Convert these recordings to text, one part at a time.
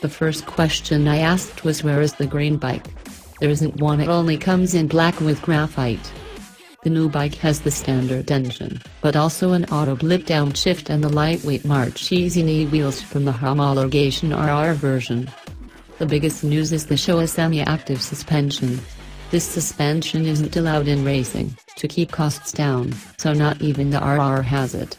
The first question I asked was, where is the green bike? There isn't one, it only comes in black with graphite. The new bike has the standard engine, but also an auto blip downshift and the lightweight Marchesini wheels from the homologation RR version. The biggest news is the Showa semi-active suspension. This suspension isn't allowed in racing, to keep costs down, so not even the RR has it.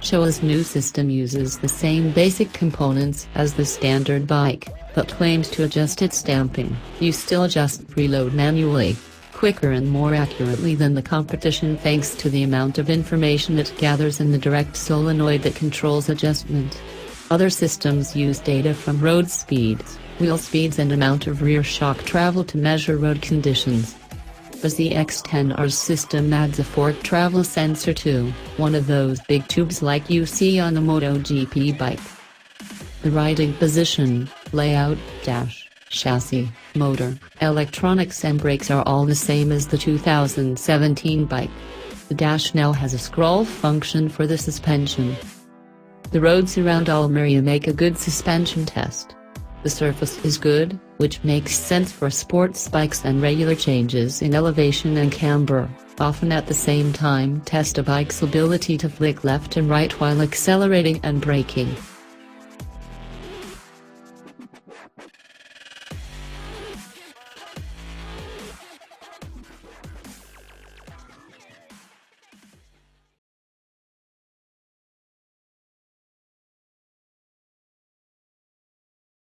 Showa's new system uses the same basic components as the standard bike, but claims to adjust its damping. You still adjust preload manually, quicker and more accurately than the competition thanks to the amount of information it gathers in the direct solenoid that controls adjustment. Other systems use data from road speeds, wheel speeds and amount of rear shock travel to measure road conditions. The ZX10R's system adds a fork travel sensor too, one of those big tubes like you see on the MotoGP bike. The riding position, layout, dash, chassis, motor, electronics and brakes are all the same as the 2017 bike. The dash now has a scroll function for the suspension. The roads around Almeria make a good suspension test. The surface is good, which makes sense for sports bikes, and regular changes in elevation and camber, often at the same time, test a bike's ability to flick left and right while accelerating and braking.